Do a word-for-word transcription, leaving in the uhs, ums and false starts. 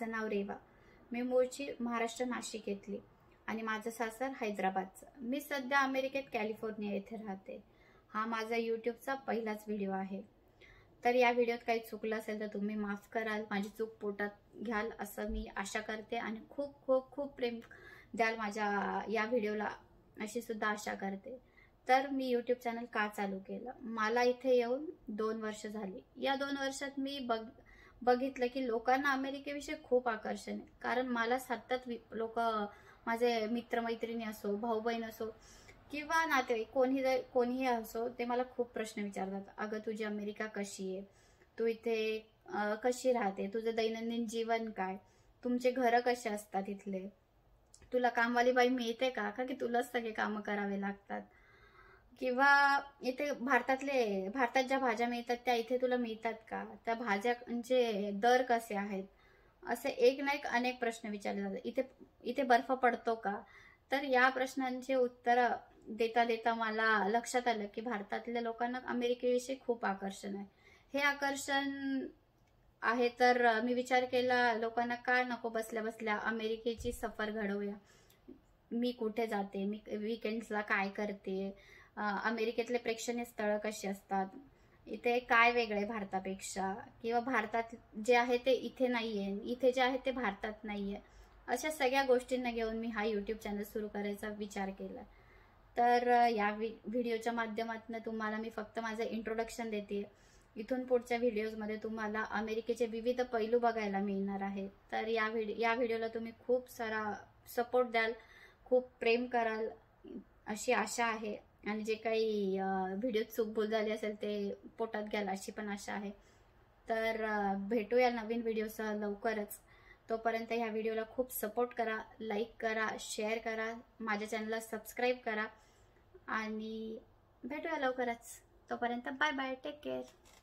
माझं नाव रेवा, मी मूळची महाराष्ट्र नाशिक येथली आणि माझं सासर हैदराबादचं। मी सध्या अमेरिकेत कॅलिफोर्निया येथे राहते। हा माझा यूट्यूबचा पहिलाच व्हिडिओ आहे, तर या व्हिडिओत काही चुकलं असेल तर तुम्ही माफ कराल, माझी चूक पोटात घ्याल असं मी आशा करते आणि खूप खूप खूप प्रेम द्याल माझ्या या व्हिडिओला अशी सुद्धा आशा करते। तर मी यूट्यूब चॅनल का चालू केलं, मला इथे येऊन दोन वर्ष झाली। या दोन वर्षात मी बघ बघितलं की लोकांना अमेरिकेविषयी खूप आकर्षण आहे, कारण मला सतत लोक माझे मित्रमैत्रिणी असो, भाऊ बहीण असो किंवा नातेवाईक कोणी कोणीही असो, ते मला खूप प्रश्न विचारतात, अगं तुझी अमेरिका कशी आहे, तू इथे कशी राहते, तुझं दैनंदिन जीवन काय, तुमचे घरं कसे असतात, इथले तुला कामवाली बाई मिळते का, का की तुलाच सगळे कामं करावे लागतात, किंवा इथे भारतातले भारतात ज्या भाज्या मिळतात त्या इथे तुला मिळतात का, त्या भाज्यांचे दर कसे आहेत, असे एक ना एक अनेक प्रश्न विचारले जातात। इथे इथे बर्फ पडतो का, तर या प्रश्नांचे उत्तर देता देता मला लक्षात आलं की भारतातल्या लोकांना अमेरिकेविषयी खूप आकर्षण आहे। हे आकर्षण आहे तर मी विचार केला लोकांना का नको बसल्या बसल्या अमेरिकेची सफर घडवूया, मी कुठे जाते, मी वीकेंड्सला काय करते, अमेरिकेतले प्रेक्षणीय स्थळ कशी असतात, इथे काय वेगळे भारतापेक्षा, किंवा भारतात जे आहे ते इथे नाहीये, इथे जे आहे ते भारतात नाहीये, अशा सगळ्या गोष्टींना घेऊन मी हा यूट्यूब चॅनल सुरू करायचा विचार केला। तर या व्हिडिओच्या माध्यमातून तुम्हाला मी फक्त माझं इंट्रोडक्शन देते, इथून पुढच्या व्हिडिओजमध्ये तुम्हाला अमेरिकेचे विविध पैलू बघायला मिळणार आहेत। तर या व्हिडिओ या व्हिडिओला तुम्ही खूप सारा सपोर्ट द्याल, खूप प्रेम कराल अशी आशा आहे, आणि जे काही व्हिडिओ चूक भूल झाली असेल ते पोटात घ्याल अशी पण आशा आहे। तर भेटूया नवीन व्हिडिओसह लवकरच, तोपर्यंत ह्या व्हिडिओला खूप सपोर्ट करा, लाईक करा, शेअर करा, माझ्या चॅनलला सबस्क्राईब करा आणि भेटूया लवकरच। तोपर्यंत बाय बाय, टेक केअर।